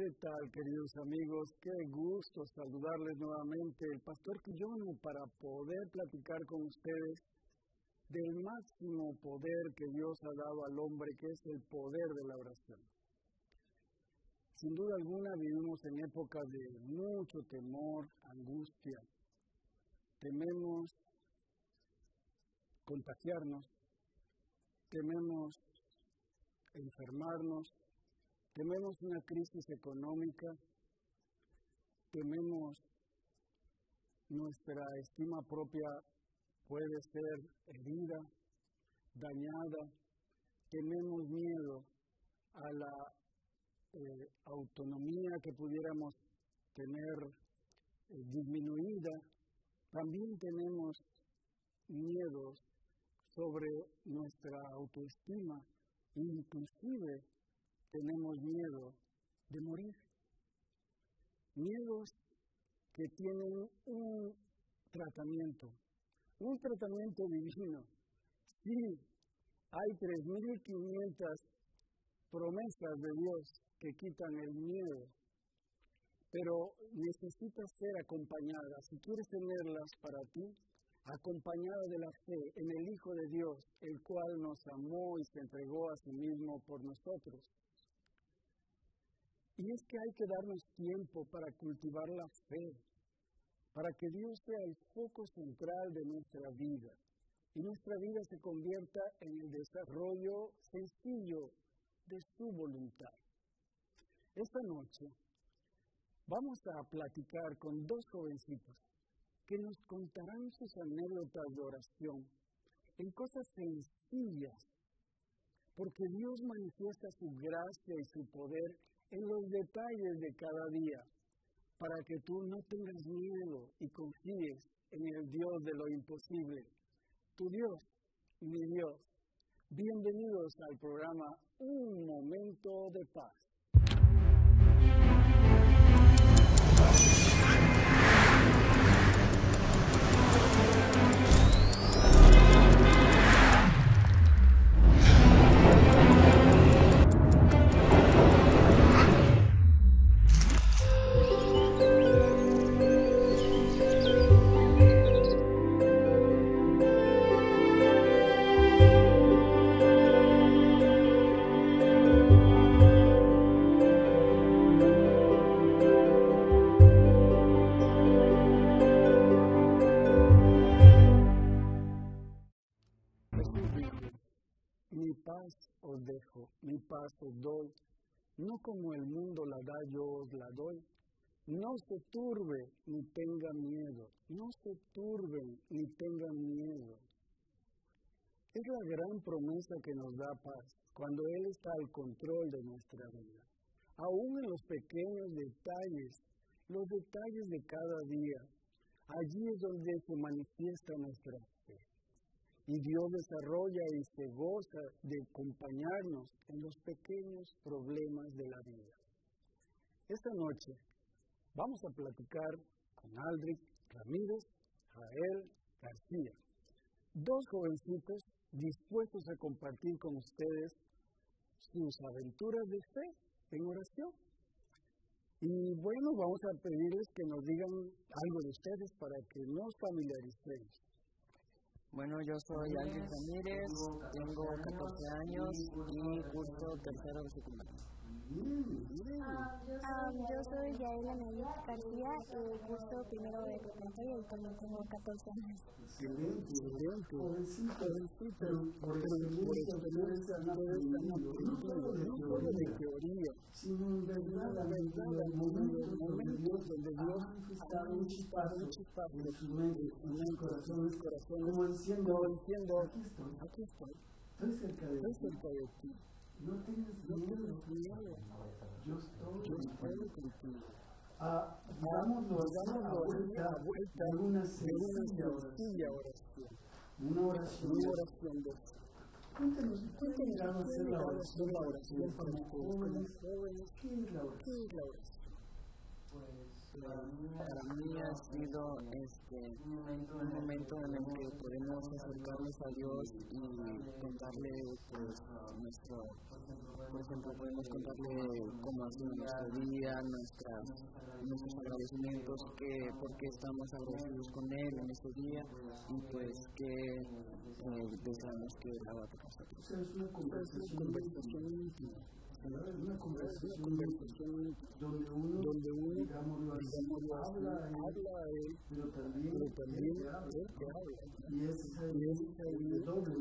¿Qué tal, queridos amigos? Qué gusto saludarles nuevamente. El Pastor Quiyono para poder platicar con ustedes del máximo poder que Dios ha dado al hombre, que es el poder de la oración. Sin duda alguna vivimos en épocas de mucho temor, angustia. Tememos contagiarnos, tememos enfermarnos, tememos una crisis económica, tememos nuestra estima propia puede ser herida, dañada, tenemos miedo a la autonomía que pudiéramos tener disminuida, también tenemos miedos sobre nuestra autoestima, inclusive tenemos miedo de morir. Miedos que tienen un tratamiento divino. Sí, hay 3.500 promesas de Dios que quitan el miedo, pero necesitas ser acompañada. Si quieres tenerlas para ti, acompañada de la fe en el Hijo de Dios, el cual nos amó y se entregó a sí mismo por nosotros. Y es que hay que darnos tiempo para cultivar la fe, para que Dios sea el foco central de nuestra vida y nuestra vida se convierta en el desarrollo sencillo de su voluntad. Esta noche vamos a platicar con dos jovencitos que nos contarán sus anécdotas de oración en cosas sencillas, porque Dios manifiesta su gracia y su poder en los detalles de cada día, para que tú no tengas miedo y confíes en el Dios de lo imposible, tu Dios, mi Dios. Bienvenidos al programa Un Momento de Paz. Mi paz os doy, no como el mundo la da, yo os la doy. No se turbe ni tenga miedo, no se turbe ni tenga miedo. Es la gran promesa que nos da paz cuando Él está al control de nuestra vida. Aún en los pequeños detalles, los detalles de cada día, allí es donde se manifiesta nuestra fe. Y Dios desarrolla y se goza de acompañarnos en los pequeños problemas de la vida. Esta noche vamos a platicar con Aldric Ramírez, Jahel García, dos jovencitos dispuestos a compartir con ustedes sus aventuras de fe en oración. Y bueno, vamos a pedirles que nos digan algo de ustedes para que nos familiaricemos. Bueno, yo soy Aldric Ramírez, tengo 14 años y curso tercero de secundaria. Yo soy Jahel García, curso primero de secundaria y también tengo 14 años. Excelente. No tienes miedo. Yo estoy contigo. Dámonos la vuelta en una sencilla oración. Una oración de fe. Cuéntanos qué es la oración para los jóvenes. ¿Qué es la oración? pues para mí ha sido un momento en el que podemos acercarnos a Dios y contarle, pues, nuestro, por ejemplo, podemos contarle cómo ha sido nuestro día, nuestros agradecimientos, por qué estamos agradecidos con Él en este día y pues que deseamos que Él haga con nosotros. Es una conversación íntima. Una conversación donde uno digamos, habla pero también te habla. Y es doble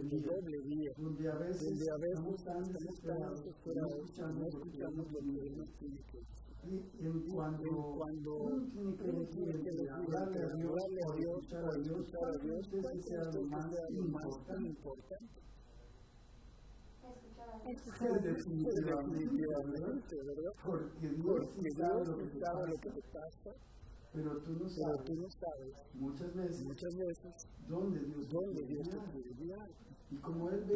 vía, donde a veces estamos no escuchamos lo mismo. Cuando uno tiene que hablarle a Dios, escuchar a Dios, es algo más tan importante. Definitivamente, ¿verdad? Porque Dios sabe lo que pasa, pero tú no sabes muchas veces dónde Dios te quiere guiar. Y como Él ve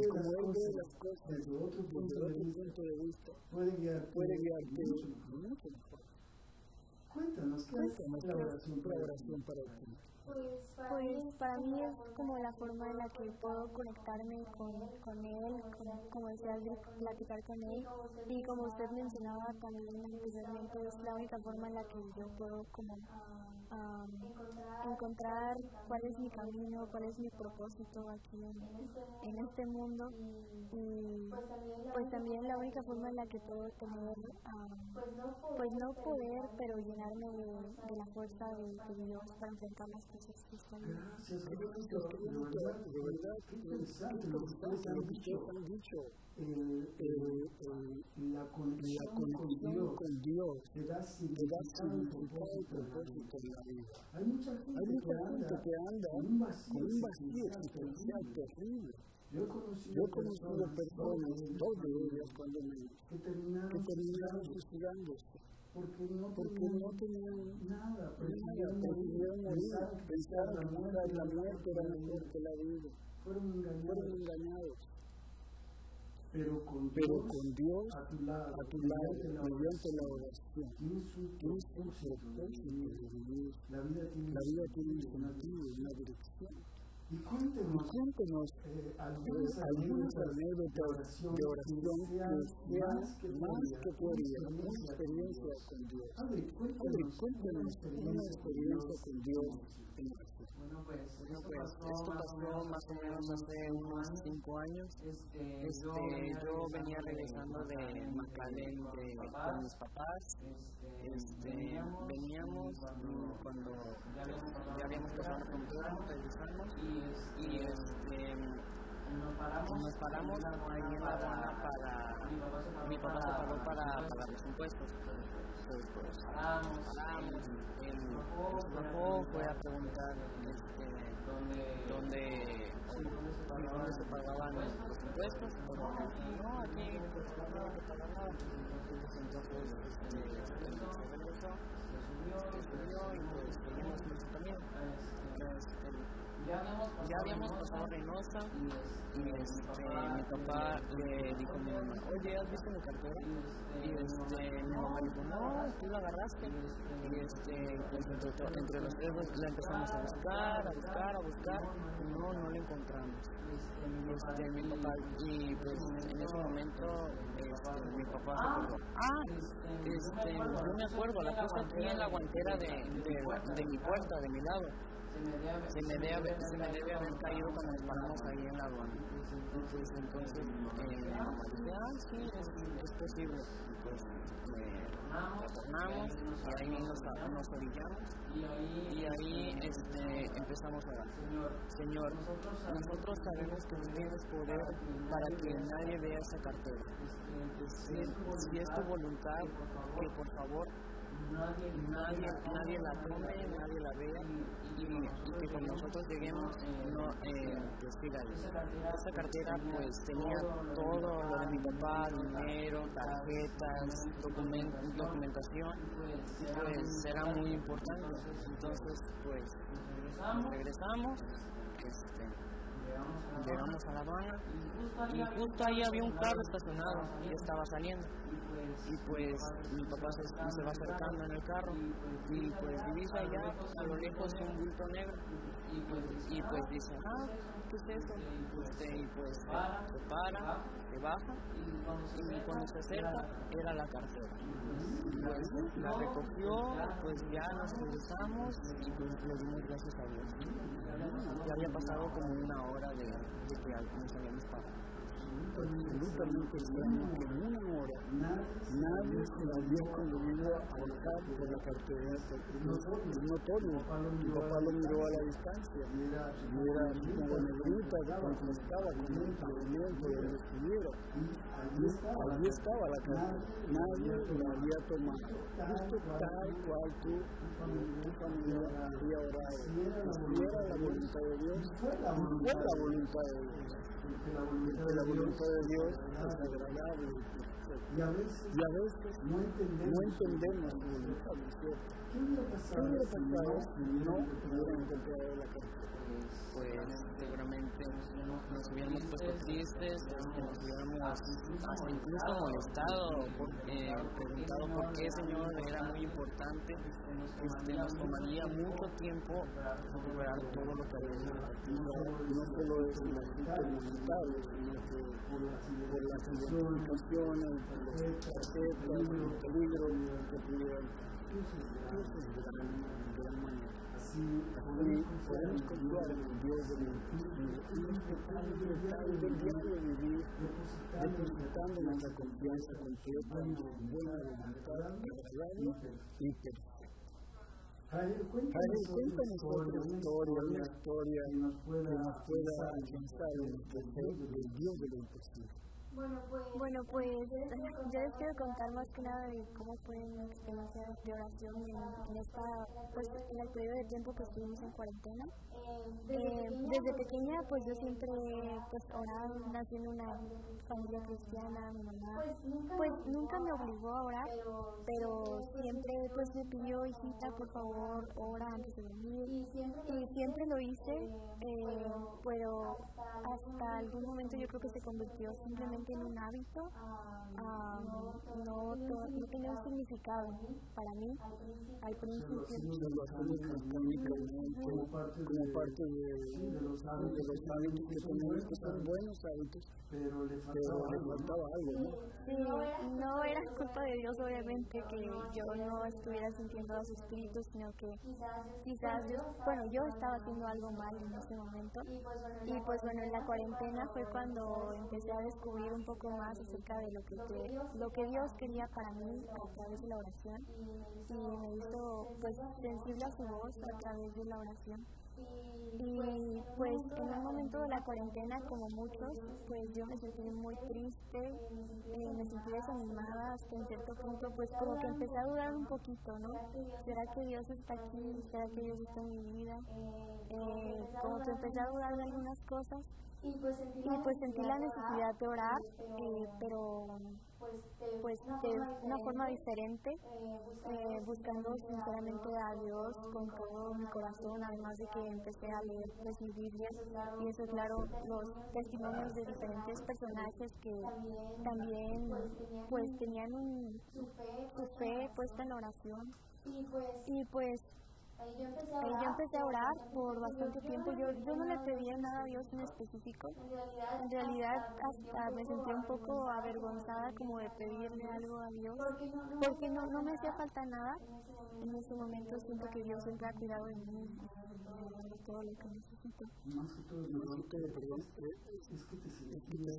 las cosas desde otro punto de vista, puede guiarte mucho mejor. Cuéntanos, ¿qué es la oración para ti? Pues para mí es como la forma en la que puedo conectarme con él, como decía, platicar con él. Y como usted mencionaba también anteriormente, es la única forma en la que yo puedo como encontrar cuál es mi camino, cuál es mi propósito aquí en este mundo. Y pues también la única forma en la que puedo tener, pues no poder, pero llenarme de la fuerza de Dios para enfrentar las cosas que están. Gracias, de verdad, qué interesante lo que ustedes han dicho. La conexión con Dios te da significado y propósito en la vida. Hay mucha gente que anda con un vacío existencial terrible. Yo he conocido personas, dos de ellas cuando que terminaron suicidándose. Porque no tenían nada, pensaron la muerte era mejor que la vida. Fueron engañados. Pero con Dios a tu lado, mediante la oración, tienes un propósito de Dios. La vida tiene un sentido y una dirección. Y cuéntenos algunas de oración que tú harías, una experiencia con Dios. Cuéntenos una experiencia con Dios. Bueno, pues esto pasó más o menos hace unos 5 años. Yo venía regresando de Macalén con mis papás. Veníamos cuando ya habíamos pasado la frontera, regresamos y nos paramos ahí para mi papá se paró para los impuestos. Bajó, fue a preguntar dónde se pagaban los impuestos. No, aquí no se pagaba nada. Entonces se subió y pues teníamos mucho también. Ya habíamos pasado Reynosa mi papá le dijo a mi mamá, oye, ¿has visto mi cartera? Mi mamá le dijo, no, tú la agarraste. Entre los dedos la empezamos a buscar, no la encontramos. Mi papá, y pues en ese momento mi papá dijo, yo me acuerdo, la puse aquí en la guantera de mi puerta, de mi lado. Se me debe haber caído cuando nos paramos ahí en la aduana. Entonces, sí, es posible. Retornamos, y ahí nos orillamos, y ahí empezamos a orar. Señor, nosotros sabemos que tú tienes poder para que nadie vea esa cartera. Si es tu voluntad, que por favor nadie la tome, nadie la vea, y que con nosotros lleguemos, esta cartera pues tenía todo lo de mi papá, dinero, tarjetas, documentación, pues era muy importante. Entonces pues regresamos. Llegamos a La Habana y justo ahí había un carro estacionado que estaba saliendo. Y pues mi papá se va acercando en el carro y pues divisa allá a lo lejos un bulto negro y pues dice, ah, ¿qué es eso? Y pues se para, se baja y cuando se acerca era la cartera. Pues la recogió, pues ya nos regresamos y pues le dimos gracias a Dios. Ya había pasado como una hora de que nos habíamos parado. Absolutamente bien, que en una hora nadie se la había convenido a bajar de la cartera. Nosotros, no todos, mi papá lo miró a la distancia, y era una negrita, como estaba, con un pavimento de donde estuviera. Allí estaba la cartera, nadie la había tomado. Justo tal cual tú, tu familia, había orado. Y era la voluntad de Dios, fue la voluntad de Dios. La voluntad de Dios es agradable y a veces no entendemos la voluntad de Dios. ¿Qué hubiera pasado si no hubiera encontrado la cartera? Pues seguramente nos hubiéramos puesto tristes, nos hubiéramos hasta incluso molestado, preguntado por qué, Señor, era muy importante. Nos tomaría mucho tiempo recuperar todo lo que habíamos partido, no solo desde las comunitarias, sino que por las comunicaciones, por las tarjetas, los peligros que tuvieron. Entonces, de la mañana. Si podemos confiar en el Dios de vivir, depositando nuestra confianza completa en la buena voluntad y perfecta. Jahel, cuéntanos una historia que nos pueda alcanzar el poder del Dios de lo imposible. Bueno, pues yo les quiero contar más que nada de cómo fue mi experiencia de oración en el periodo de tiempo que estuvimos en cuarentena. Desde pequeña, pues yo siempre oraba, nací en una familia cristiana, mi mamá pues nunca me obligó a orar, pero siempre pues me pidió, hijita, por favor, ora antes de dormir, y siempre lo hice, pero hasta algún momento yo creo que se convirtió simplemente en un hábito, no tenía un significado para mí al principio. Como parte de los hábitos que tenemos, que son buenos hábitos, pero le faltaba algo, ¿no? Sí, no era culpa de Dios, obviamente, que yo no estuviera sintiendo a su espíritu, sino que quizás yo estaba haciendo algo mal en ese momento. Y pues bueno, en la cuarentena fue cuando empecé a descubrir un poco más acerca de lo que Dios quería para mí a través de la oración, y me hizo pues sensible a su voz a través de la oración. Y pues en un momento de la cuarentena, como muchos, pues yo me sentí muy triste, me sentí desanimada, hasta en cierto punto pues como que empecé a dudar un poquito, ¿no? ¿Será que Dios está aquí? ¿Será que Dios está en mi vida? Como que empecé a dudar de algunas cosas. Y pues sentí la necesidad de orar, pero pues de una forma diferente, buscando sinceramente a Dios con todo mi corazón, además de que empecé a leer pues mi Biblia, y eso, claro, los testimonios de diferentes personajes que también pues tenían su fe puesta en oración. Y pues yo empecé a orar por bastante tiempo. Yo no le pedía nada a Dios en específico. En realidad hasta me sentí un poco avergonzada como de pedirle algo a Dios, porque no me hacía falta nada. En ese momento siento que Dios siempre ha cuidado de mí, de todo lo que necesito. Más que todo, es que te sentías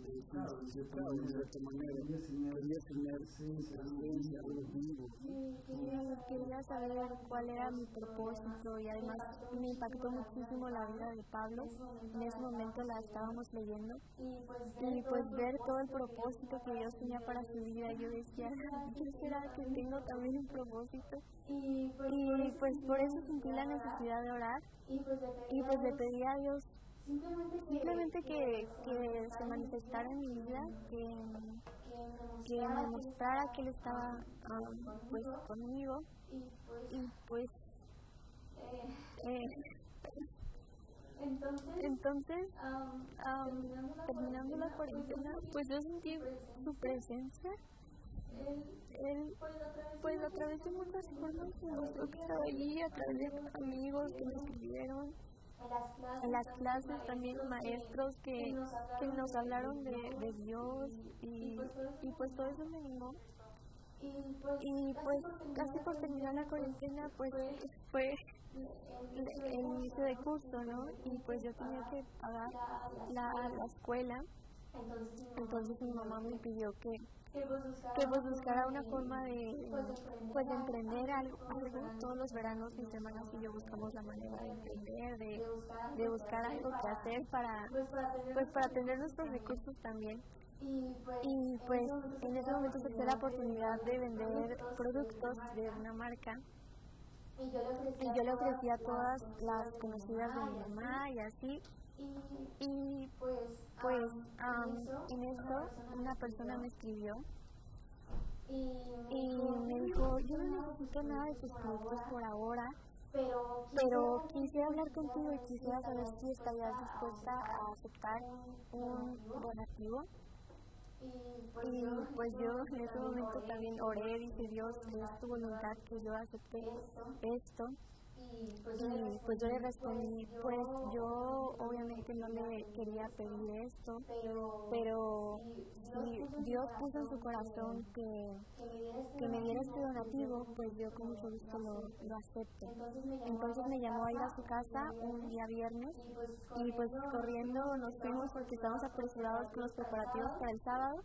de otra manera. Querías tener sensibilidad a los vivos. Quería saber cuál era mi propósito, y además me impactó muchísimo la vida de Pablo. En ese momento la estábamos leyendo, y pues ver todo el propósito que Dios tenía para su vida, yo decía, ¿qué será que tengo también un propósito? Y pues por eso sentí la necesidad de orar, y pues le pedí a Dios simplemente que se manifestara en mi vida, que me mostrara que él estaba pues conmigo. Y pues Entonces, terminando la cuarentena, pues yo sentí su presencia. Él, pues a través de muchas formas, me mostró que estaba allí, a través de amigos que me escribieron, en las clases también maestros que nos hablaron de Dios, y pues todo eso me animó. Y pues casi por terminar la cuarentena, pues fue el inicio de curso, ¿no? Y pues yo tenía que pagar la escuela. Entonces mi mamá me pidió que pues buscara una forma de pues emprender algo. Todos los veranos mis hermanas y yo buscamos la manera de emprender, de buscar algo que hacer para tener nuestros recursos también. Y pues en ese momento se dio la oportunidad de vender productos de una marca. Y yo le ofrecí a todas las conocidas de mi mamá y así. Y pues en eso una persona me escribió y me dijo: yo no necesito nada de tus productos por ahora, pero quisiera hablar contigo y quisiera saber si estarías dispuesta a aceptar un donativo. Y pues yo en ese momento también oré, dije: Dios, es tu voluntad que yo acepte esto. Y pues yo le respondí, pues yo obviamente no le quería pedir esto, pero Dios puso en su corazón que me diera este donativo, pues yo con mucho gusto lo acepto. Entonces me llamó a ir a su casa un día viernes, y pues corriendo nos fuimos porque estábamos apresurados con los preparativos para el sábado,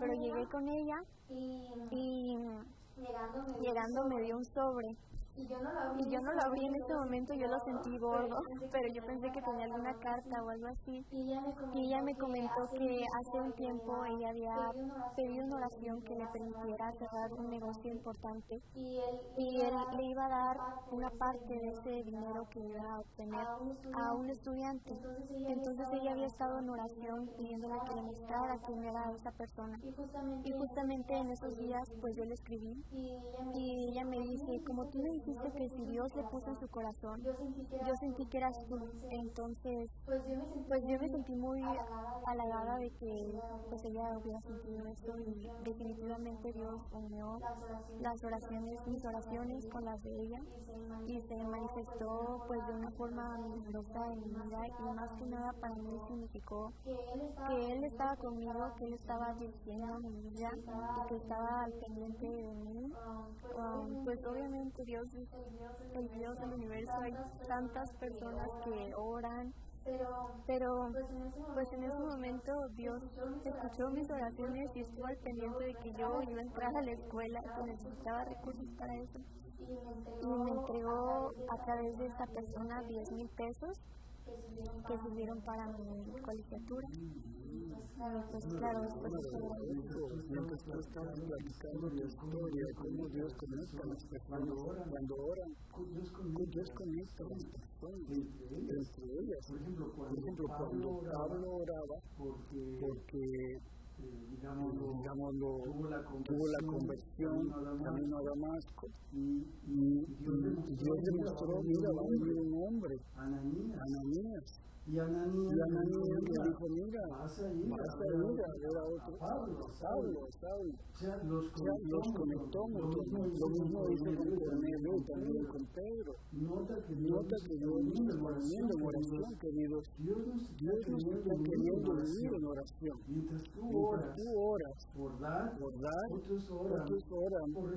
pero llegué con ella y llegando me dio un sobre. Y yo no lo abrí en ese momento, yo lo sentí gordo, pero yo pensé que tenía alguna carta o algo así. Y ella me comentó que hace un tiempo ella había pedido una oración que le permitiera cerrar un negocio importante, y él le iba a dar una parte de ese dinero que iba a obtener a un estudiante. Entonces ella había estado en oración pidiéndole que le mostrara quién era esa persona. Y justamente en esos días pues yo le escribí, y ella me dice: como tú me dijiste que si Dios le puso en su corazón, yo sentí que eras tú. Entonces pues yo me sentí muy halagada de que pues ella hubiera sentido esto, y definitivamente Dios unió las oraciones, mis oraciones con las de ella, y se manifestó pues de una forma maravillosa en mi vida. Y más que nada para mí significó que Él estaba conmigo, que Él estaba dirigiendo mi vida y que estaba al pendiente de mí. Pues obviamente Dios del universo, hay tantas personas que oran, pero pues en ese momento Dios escuchó mis oraciones y estuvo al pendiente de que yo iba a entrar a la escuela, que necesitaba recursos para eso, y me entregó a través de esta persona 10,000 pesos que sirvieron para mi colegiatura. Pues claro, después mientras tú estás platicando la historia, cómo Dios conecta a las personas cuando oran, Dios conecta a las personas entre ellas. Por ejemplo, cuando Pablo oraba, porque digámoslo, tuvo la conversión camino a Damasco, y Dios demostró: mira, va a venir un hombre, Ananías. Y Ananías le dijo: mira, era otro Pablo. Los conectó. Lo mismo dice también con Pedro. Nota que yo mismo en oración, queridos. Dios nos está queriendo vivir en oración. Mientras tú oras por dar, otros oran por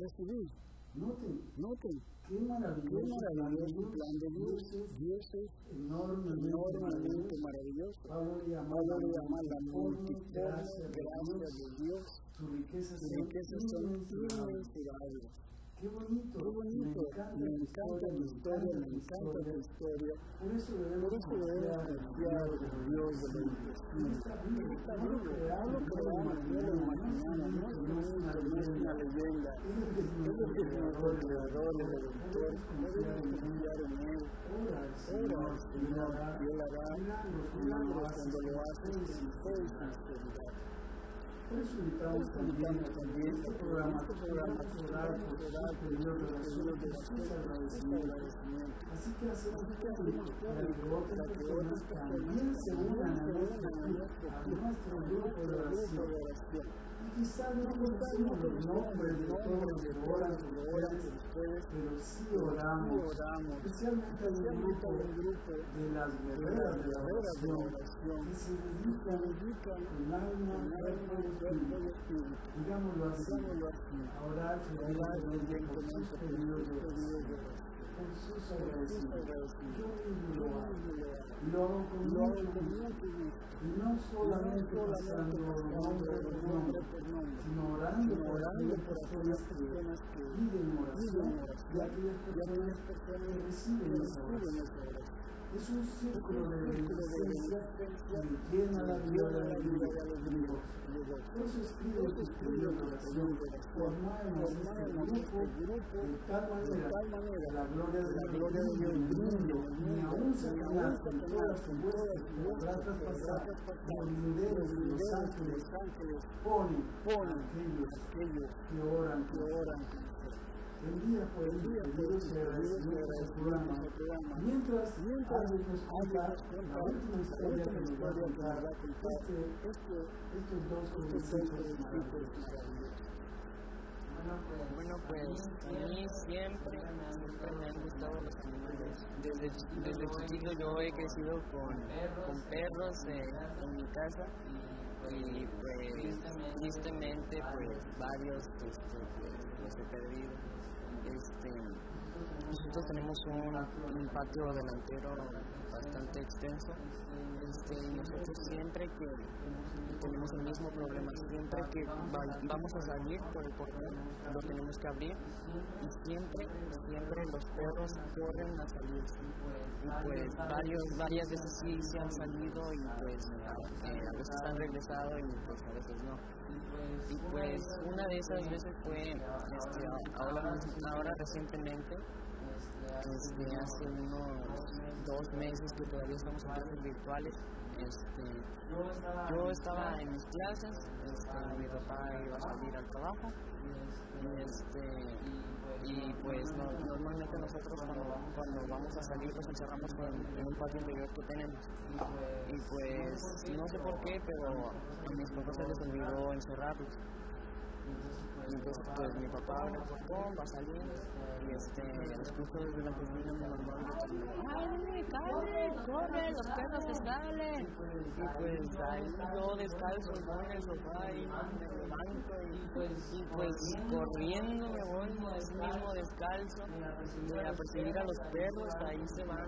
recibir. Noten. Qué maravilloso plan de Dios es enormemente maravilloso. Pablo le llama la multiplicación de Dios. Sus riquezas son inmensurables. Qué bonito. Me encanta la historia. Por eso debemos confiar en Dios de la iglesia. Está bien, no es una leyenda. Es el creador, el redentor. Debemos confiar en Él. Ora al Señor, Él hará milagros cuando lo hace en fe y sinceridad. les invitamos también a que este programa oral por relaciones de sus agradecimientos. Así que hacemos público para que otras personas también se unan a nuestro grupo de oración. Y quizás no conocemos los nombres de todos que oran por ustedes, pero sí oramos, especialmente al grupo de las guerreras de la oración, que se dedican con alma, cuerpo y espíritu, digámoslo así, a orar fielmente por sus pedidos de oración. Por sus agradecimientos, yo mismo lo hago, con mucho gusto, y no solamente pasando nombre por nombre, sino orando por aquellas personas que piden oración y aquellas personas que reciben esa oración. Es un círculo de beneficencia que llena la vida de los amigos. Por eso escribo tus pedidos de oración, formamos este grupo de tal manera, la gloria de Dios y el mundo, ni aún Satanás con todas sus huestes podrá traspasar los linderos de los ángeles, ponen aquellos que oran con nosotros. Envía por el día de agradecimientos al programa. Mientras nos cuenta la última historia que nos va a contar estos dos conceptos maravillosos. Bueno, pues a mí siempre me han gustado los animales. Desde chiquito yo he crecido con perros en mi casa. Y pues tristemente pues varios los he perdido. Nosotros tenemos un patio delantero bastante extenso. Nosotros siempre que tenemos el mismo problema, siempre que vamos a salir por el portón, lo tenemos que abrir y siempre los perros corren a salir. Y pues varias veces sí se han salido y pues a veces han regresado y pues a veces no. Y pues una de esas veces fue ahora recientemente, hace unos 2 meses que todavía estamos en clases virtuales. Yo estaba en mis clases, mi papá iba a salir al trabajo y pues normalmente nosotros cuando vamos a salir nos encerramos en un patio interior que tenemos y pues no sé por qué, pero a mis papás se les olvidó encerrarlos. Entonces pues mi papá abre el portón, va saliendo y escucho desde la cocina mi mamá diciendo: ¡Cállate, corre, los perros se salen! Y pues ahí yo descalzo, voy en el sofá y me levanto y pues corriendo me voy mismo descalzo a perseguir a los perros. Ahí se van,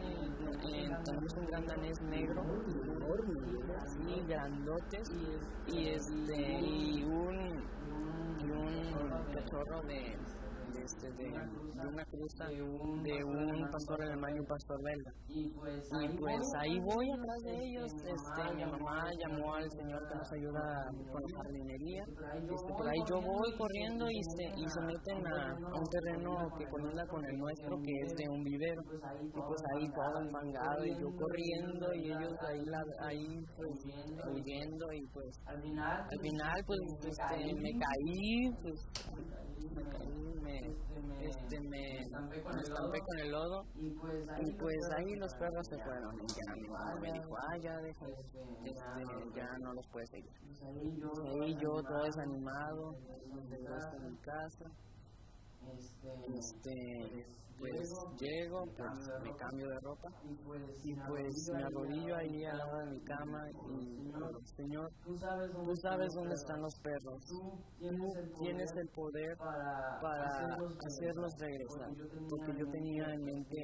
tenemos un gran danés negro enorme, así grandotes y un cachorro de una cruz de un pastor alemán y un pastor belga. Y pues ahí voy atrás de ellos. Mi mamá llamó al señor que nos ayuda con la jardinería. Por ahí yo voy corriendo y se meten a un terreno que conecta con el nuestro, que es de un vivero. Y pues ahí todo enfangado y yo corriendo y ellos ahí huyendo y pues al final pues me estampé con el lodo y pues ahí los perros se fueron y ya mi mamá me dijo: ya deja, ya no los puedes seguir. Ahí yo todo desanimado, regreso a mi casa. Pues llego, me cambio de ropa y pues me arrodillo ahí al lado de mi cama y digo: Señor, tú sabes dónde están los perros, tú tienes el poder para hacerlos regresar, porque yo tenía en mente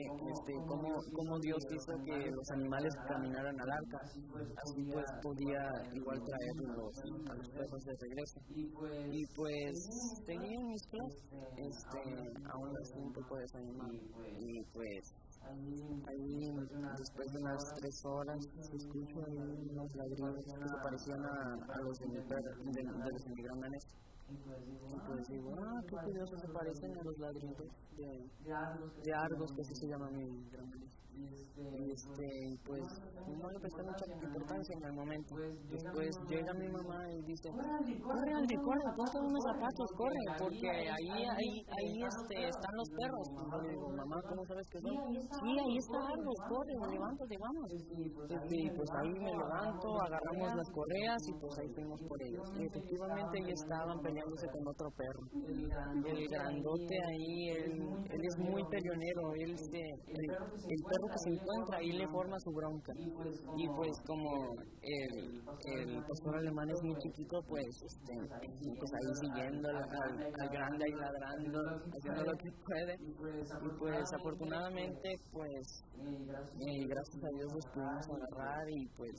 cómo Dios hizo que los animales caminaran al arca, así pues podía igual traerlos a los perros de regreso. Y pues tenía mis pies, aún así un poco desanimado. Y pues ahí después de unas 3 horas escucho unos ladridos que se parecían a los de mi gran danés. Entonces digo, qué curioso, se parecen a los ladridos de ahí, de Argos, que así se llaman el gran ladrillo. Pues no le presté mucha importancia en el momento. Después llega mi mamá y dice, corre Aldric, corre, ponte unos zapatos, corre, porque ahí están los perros. Y digo, mamá, ¿cómo sabes que son? Sí, ahí está Argos, corre, me levanto, llegamos. Y pues ahí me levanto, agarramos las correas y pues ahí fuimos por ellos. Y efectivamente ahí estaban peleándose con otro perro. El grandote ahí, él es muy peleonero, el perro que se encuentra ahí le forma su bronca. Y pues como el pastor alemán es muy chiquito, pues ahí siguiendo al grande y ladrando, haciendo lo que puede. Y pues afortunadamente, gracias a Dios los pudimos agarrar y pues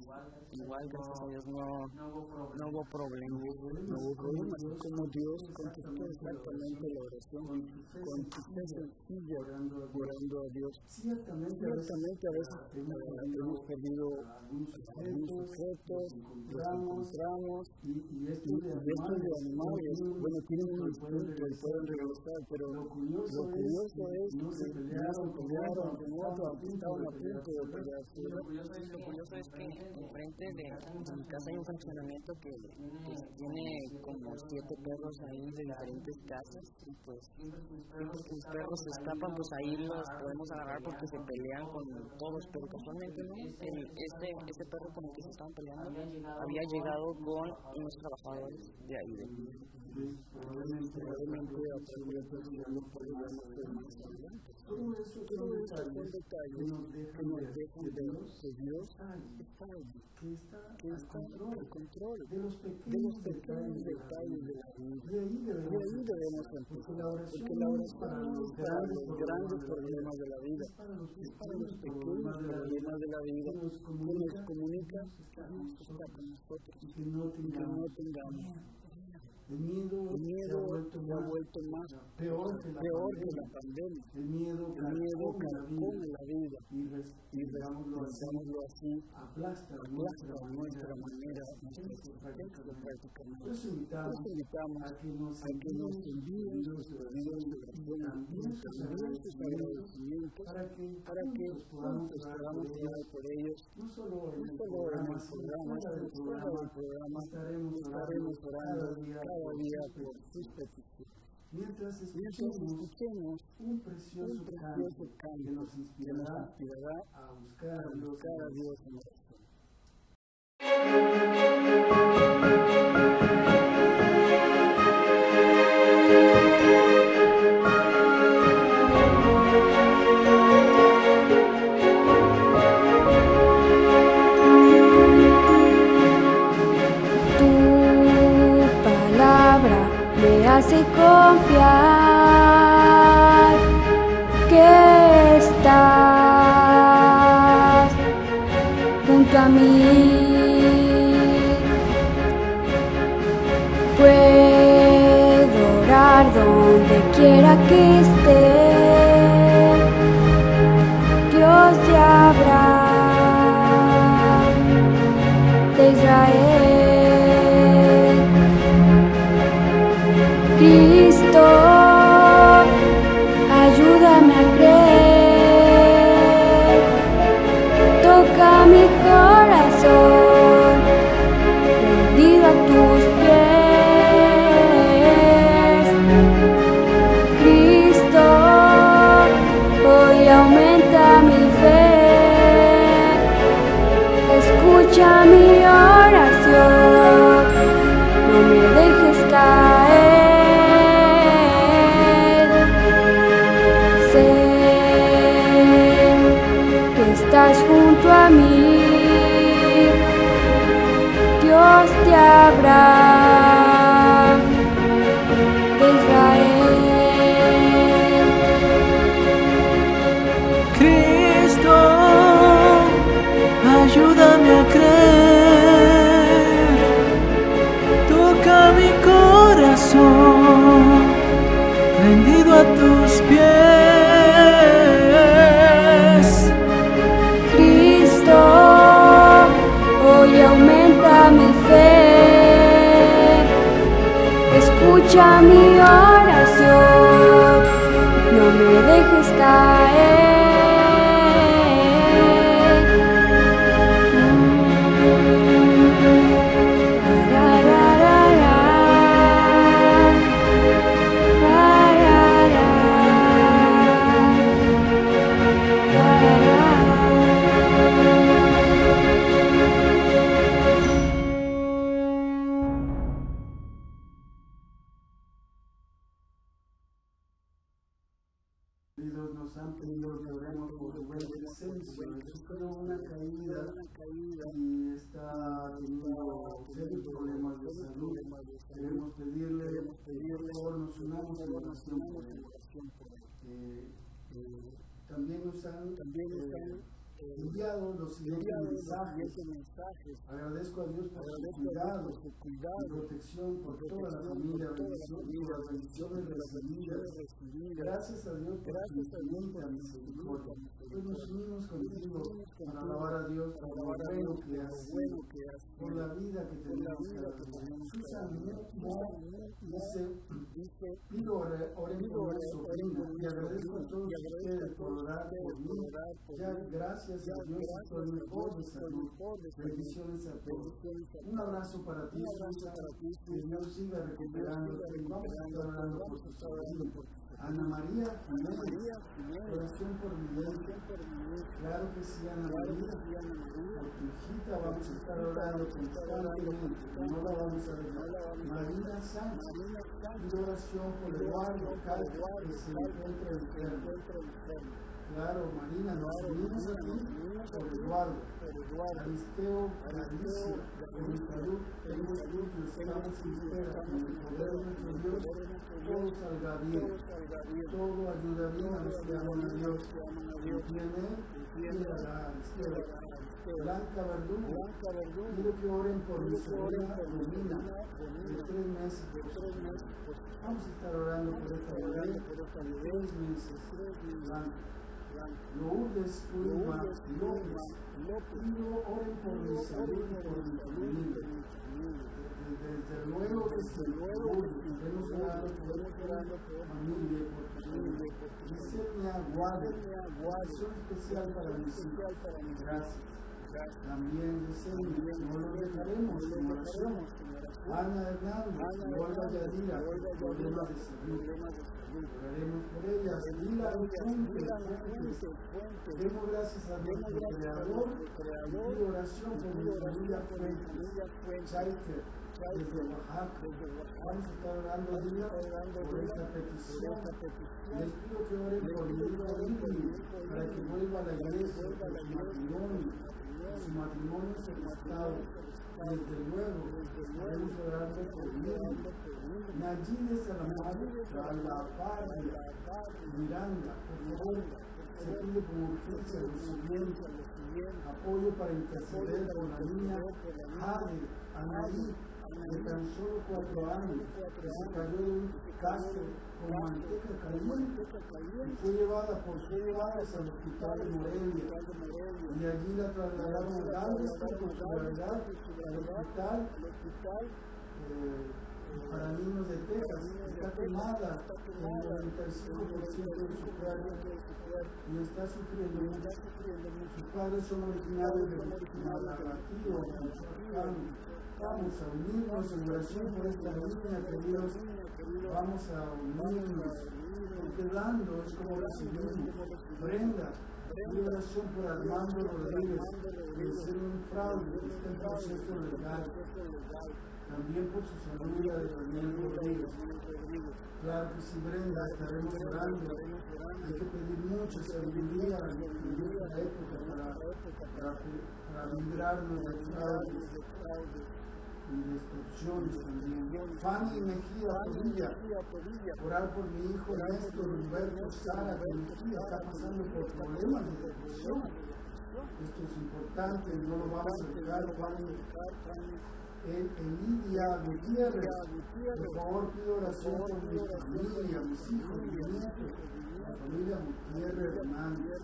igual gracias a Dios no hubo problemas. No hubo problemas, como Dios contestó exactamente la oración, con fe sencilla, orando a Dios. Ciertamente a veces hemos perdido muchos objetos, los encontramos, y estos de animales, bueno, tienen un instinto y pueden regresar, pero lo curioso es que ya se pelearon de nuevo, estaban a punto de pelearse. Lo curioso es que enfrente de mi casa hay un funcionamiento que tiene como 7 perros ahí de diferentes casas, y pues los perros se escapan, pues ahí los podemos agarrar porque se pelean con todos, pero casualmente este perro con el que se estaban peleando había llegado con unos trabajadores de ahí. Probablemente que Dios está allí, que está el control de los pequeños detalles de la vida. De ahí debemos empezar, porque la oración no es para los grandes problemas de la vida, es para los pequeños problemas de la vida que nos comunica con nosotros, que no tengamos. El miedo se ha vuelto más peor que la pandemia. El miedo carcome la vida y pensámoslo así, aplasta nuestra manera de practicar. Los invitamos a que nos envíen los pedidos de nuestros agradecimientos para que podamos orar por ellos. No solo oramos el programa, estaremos orando cada día por sus peticiones. Mientras escuchemos un precioso canto que nos inspirará a buscar a Dios en y confiar que estás junto a mí. Puedo orar donde quiera que esté, Dios de Abraham, de Israel. Cristo, ayúdame a creer, toca mi corazón, rendido a tus pies. Cristo, hoy aumenta mi fe, escucha mi oración, no me dejes caer. Estás junto a mí, Dios de Abraham, de Israel. Cristo, ayúdame a creer, toca mi corazón, rendido a tus pies. Hoy aumenta mi fe, escucha escucha mi oración, no me dejes caer. También nos han enviado los siguientes mensajes. Agradezco a Dios por su cuidado y protección por toda la familia, las bendiciones de las familias. Gracias a Dios por su infinita misericordia. Hoy nos unimos contigo para alabar a Dios por lo bueno que hace, por la vida que tenemos cada día. Dice, oremos por mi sobrina y agradezco a todos ustedes por orar por mí. Ya gracias a Dios estoy mejor de salud. Bendiciones a todos. Un abrazo para ti, Sara. Que Dios siga recuperando. Vamos a estar orando por tu sobrina. Ana María Jiménez, oración por mi hija. Claro que sí, Ana María. Por tu hijita vamos a estar orando constantemente. No la vamos a dejar. María Santa, y oración por el barrio que se encuentra enfermo. Claro, Marina, nos unimos aquí por Eduardo, Aristeo, Alicia, tenemos salud, nos estamos sin espera, con el poder de nuestro Dios, todo salga bien, todo ayuda bien a los que aman a Dios, Blanca Verdugo, quiero que oren por mi sobrina Romina, de 3 meses, vamos a estar orando por esta bebé, 3 meses, Blanca. Lourdes Ulma López, oren por mi salud y por mi familia. Desde luego, tenemos orado por nuestra familia, por tu familia. Diseña guardación especial para mi hija. Gracias. También diseña, no lo dejaremos en oración. Ana Hernández, Olga Yadira, problemas de salud. Oraremos por ellas, Lila Fuentes, demos gracias a Dios, el Creador, y oración por mi familia Fuentes, Charter, desde Oaxaca. Vamos a estar orando a Lila por esta petición. Les pido que oren por mi hija para que vuelva a la iglesia, por su matrimonio, separado. Desde luego, debemos orar por mí. Nallí de Salamanca, La Habana, Miranda, por favor, se pide como urgencia lo siguiente: apoyo para interceder con la niña Jahel, Anaí, de tan solo 4 años, que se cayó de un castro con manteca caliente y fue llevada por 6 horas al hospital de Morelia, y allí la trasladaron a Galveston con gravedad al hospital para niños de Texas. Está quemada en el 95% de su cuerpo y está sufriendo mucho. Sus padres son originarios de Malacatío, vamos a unirnos en oración por esta niña, queridos. Vamos a unirnos, porque dando es como recibimos. Brenda, mi oración por Armando Rodríguez, que es un fraude, que está en proceso legal. También por su salud de Daniel Rodríguez. Claro que sí, Brenda, estaremos orando. Hay que pedir mucho sabiduría en esta época para librarnos de fraudes y destrucciones también. Fanny Mejía Padilla, orar por mi hijo Ernesto, Humberto, Sara, que mi tía está pasando por problemas de depresión. Esto es importante, no lo vamos a dejar, Fanny. Elidia Gutiérrez, por favor pido oración por mi familia, mis hijos, mis nietos, la familia Gutiérrez Hernández,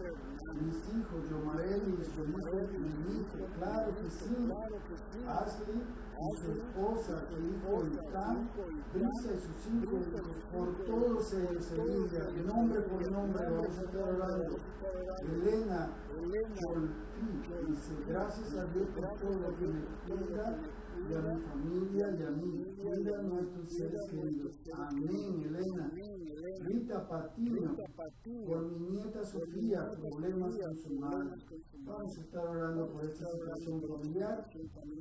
mis hijos, Yomareli y su hijo, mi hijo, claro que sí, Ashley y su esposa, su hijo Itán, Brisa y sus hijos, por todos ellos, Elidia, nombre por nombre, vamos a estar orando, Elena, Cholpí, dice, gracias a Dios por todo lo que me cuida, y a mi familia y a mí, cuida a nuestros seres queridos. Amén, Elena. Rita Patino, por mi nieta Sofía, problemas con su madre. Vamos a estar orando por esta situación familiar.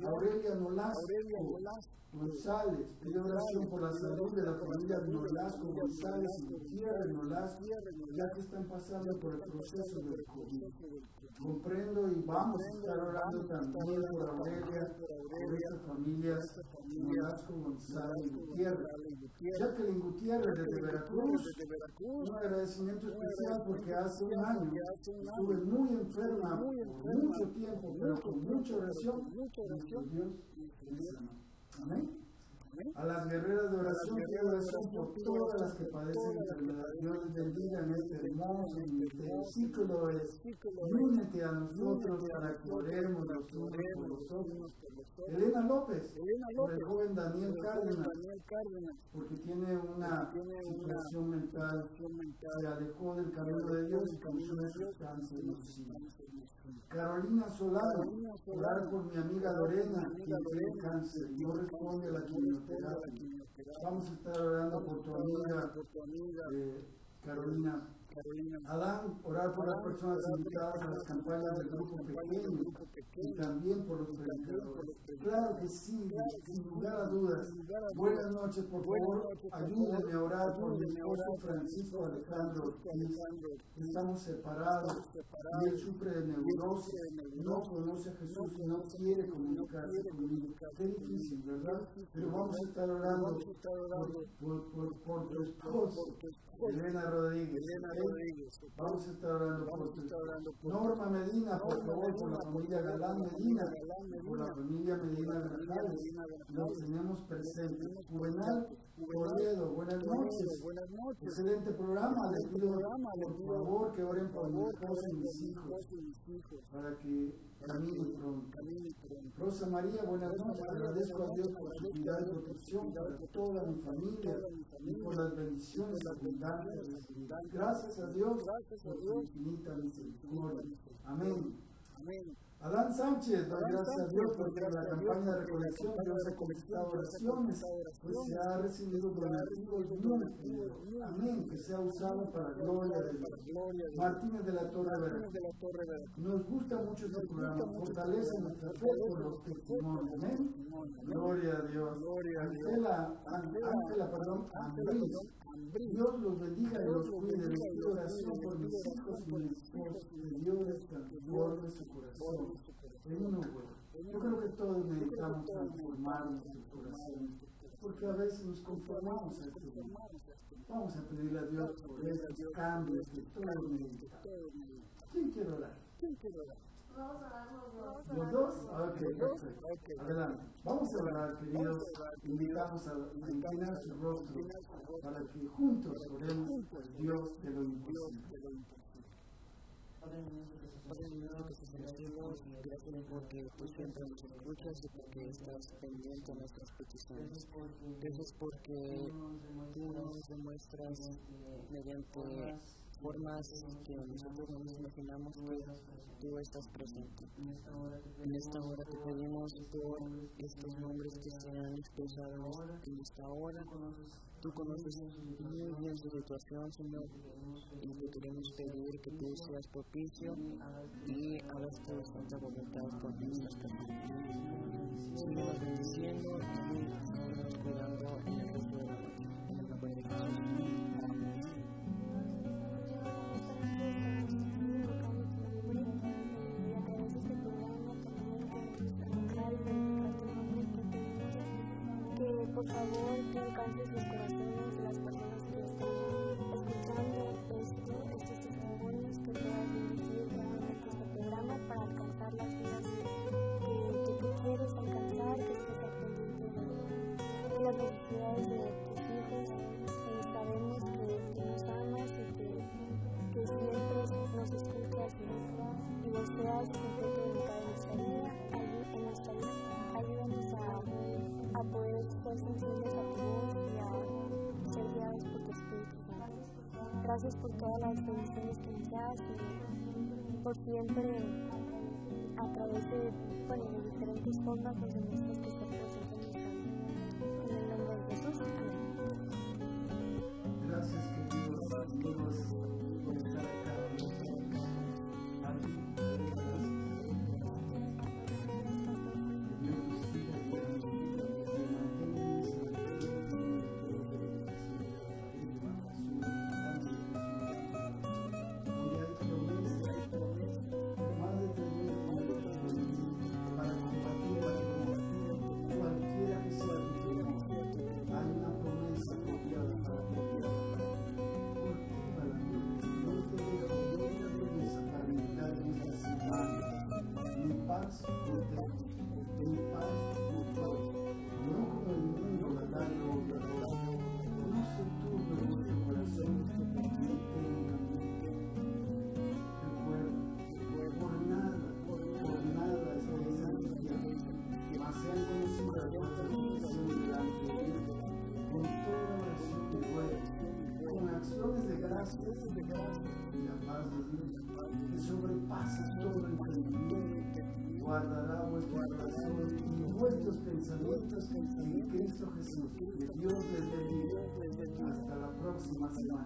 Aurelia Nolasco González, pido oración por la salud de la familia Nolasco González y Gutiérrez Nolasco, ya que están pasando por el proceso del COVID. Comprendo y vamos a estar orando también por Aurelia, por estas familias Nolasco González y Gutiérrez. Jacqueline Gutiérrez desde Veracruz, un agradecimiento especial porque hace un año estuve muy enferma por mucho tiempo, pero con mucha oración, nuestro Dios me sanó. Amén. A las guerreras de oración, pido oración por todas las que padecen enfermedad. Dios les bendiga en este hermoso y este ciclo es. Únete a nosotros para que oremos los unos por los otros. Elena López, por el joven Daniel Cárdenas, porque tiene una situación mental, se alejó del camino de Dios y cambió de sustancia. Carolina Solano, orar por mi amiga Lorena, que tiene cáncer, no responde a la quimioterapia. Vamos a estar orando por tu amiga Carolina. Adán, orar por las personas invitadas a las campañas del grupo pequeño y también por los predicadores. Claro que sí, sin lugar a dudas. Buenas noches, por favor, ayúdenme a orar por mi esposo Francisco Alejandro Ortiz. Estamos separados y él sufre de neurosis, no conoce a Jesús y no quiere comunicarse conmigo. Qué difícil, ¿verdad? Pero vamos a estar orando por tu esposo, Elena Rodríguez. Vamos a estar orando por tu Norma Medina, por favor, por la familia Galán Medina, por la familia Medina Grajales, nos tenemos presentes. Juvenal Toledo, buenas noches, excelente programa, les pido por favor que oren por mi esposa y mis hijos, para que caminen pronto. Rosa María, buenas noches, agradezco a Dios por su cuidado y protección para toda mi familia y por las bendiciones abundantes. Gracias a Dios por su infinita misericordia. Amén. Adán Sánchez, gracias a Dios porque la campaña de recolección que nos ha conquistado oraciones, pues se ha recibido donativos nuestros. Amén, que sea usado para la gloria de Dios. Martínez de la Torre Verde, nos gusta mucho este programa, fortalece nuestra fe por los testimonios. Amén, gloria a Dios. Andrés, Dios los bendiga y los cuide. Les pido oración por mis hijos y mis esposos, que Dios les transforme su corazón. Yo creo que todos necesitamos transformar nuestros corazones, porque a veces nos conformamos a este mundo. Vamos a pedirle a Dios por esos cambios que todos necesitamos. ¿Quién quiere orar? Vamos a orar los dos. ¿Los dos? Ok, adelante. Vamos a orar, queridos. Invitamos a inclinar su rostro para que juntos oremos al Dios de lo imposible. Padre mío, que te agradecemos y agradecemos porque tú siempre nos escuchas y porque estás pendiente a nuestras peticiones. Gracias porque tú nos demuestras mediante formas que nosotros no nos imaginamos que tú estás presente. En esta hora te pedimos por estos nombres que se han expresado en esta hora. Tú conoces muy bien su situación, Señor, y te queremos pedir que tú seas propicio y hagas tu santa voluntad con nuestras personas. Señor, bendiciendo y cuidando en el resto de la noche. En la bendición. Por favor, que alcances los corazones de las personas que están escuchando estos testimonios, que puedas dirigir nuestro programa para alcanzar las vidas que tú quieres alcanzar, que estés aquí. gracias por todas las bendiciones que nos das y por siempre, a través de, bueno, de diferentes formas, los demás que están presentes en el nombre de Jesús. Amén. Gracias, queridos amigos, por estar acá. Guardará vuestro corazón y vuestros pensamientos en Cristo Jesús. Que Dios les bendiga. Hasta la próxima semana.